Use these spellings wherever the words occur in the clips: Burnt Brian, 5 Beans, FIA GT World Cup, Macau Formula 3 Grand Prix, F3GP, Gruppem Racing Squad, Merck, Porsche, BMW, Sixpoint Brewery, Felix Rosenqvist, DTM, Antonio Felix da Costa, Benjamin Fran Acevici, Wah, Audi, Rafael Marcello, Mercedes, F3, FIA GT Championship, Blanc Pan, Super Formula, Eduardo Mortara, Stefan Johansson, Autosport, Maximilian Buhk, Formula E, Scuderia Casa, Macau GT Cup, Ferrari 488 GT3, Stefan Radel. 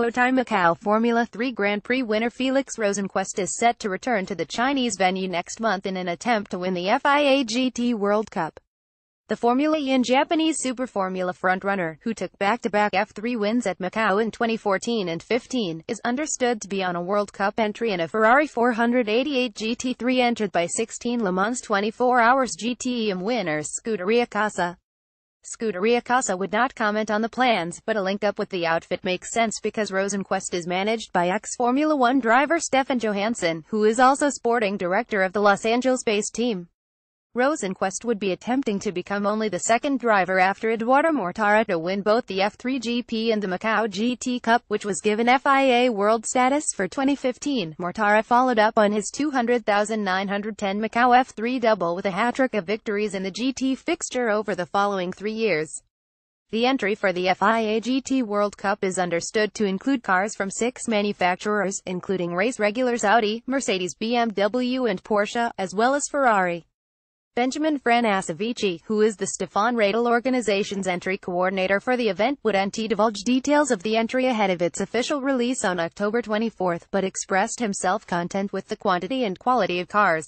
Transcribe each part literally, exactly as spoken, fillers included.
Clotai Macau Formula three Grand Prix winner Felix Rosenqvist is set to return to the Chinese venue next month in an attempt to win the F I A G T World Cup. The Formula E and Japanese Super Formula frontrunner, who took back-to-back F three wins at Macau in twenty fourteen and fifteen, is understood to be on a World Cup entry in a Ferrari four eighty-eight G T three entered by sixteen Le Mans twenty-four hours G T M winners Scuderia Casa. Scuderia Casa would not comment on the plans, but a link-up with the outfit makes sense because Rosenqvist is managed by ex-Formula one driver Stefan Johansson, who is also sporting director of the Los Angeles-based team. Rosenqvist would be attempting to become only the second driver after Eduardo Mortara to win both the F three G P and the Macau G T Cup, which was given F I A World status for twenty fifteen. Mortara followed up on his two hundred thousand nine hundred ten Macau F three double with a hat-trick of victories in the G T fixture over the following three years. The entry for the F I A G T World Cup is understood to include cars from six manufacturers, including race regulars Audi, Mercedes, B M W and Porsche, as well as Ferrari. Benjamin Fran Acevici, who is the Stefan Radel organization's entry coordinator for the event, would not divulge details of the entry ahead of its official release on October twenty-fourth, but expressed himself content with the quantity and quality of cars.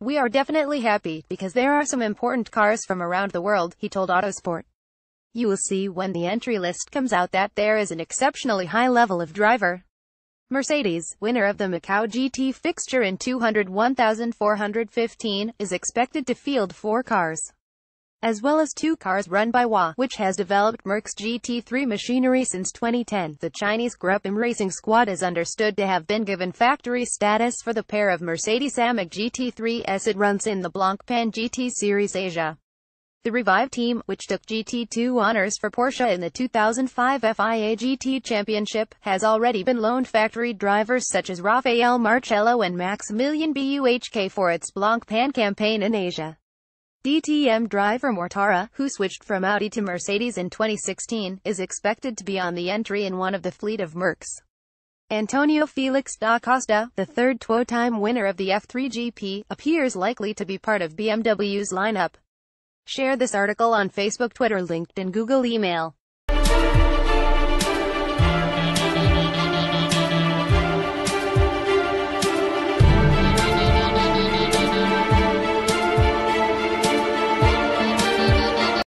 "We are definitely happy, because there are some important cars from around the world," he told Autosport. "You will see when the entry list comes out that there is an exceptionally high level of driver." Mercedes, winner of the Macau G T fixture in two hundred one thousand four hundred fifteen, is expected to field four cars, as well as two cars run by Wah, which has developed Merck's G T three machinery since twenty ten. The Chinese Gruppem Racing Squad is understood to have been given factory status for the pair of Mercedes A M G G T three as it runs in the Blanc Pan G T Series Asia. The revived team, which took G T two honors for Porsche in the two thousand five F I A G T Championship, has already been loaned factory drivers such as Rafael Marcello and Maximilian Buhk for its Blanc Pan campaign in Asia. D T M driver Mortara, who switched from Audi to Mercedes in twenty sixteen, is expected to be on the entry in one of the fleet of Mercs. Antonio Felix da Costa, the third two-time winner of the F three G P, appears likely to be part of B M W's lineup. Share this article on Facebook, Twitter, LinkedIn, Google, email.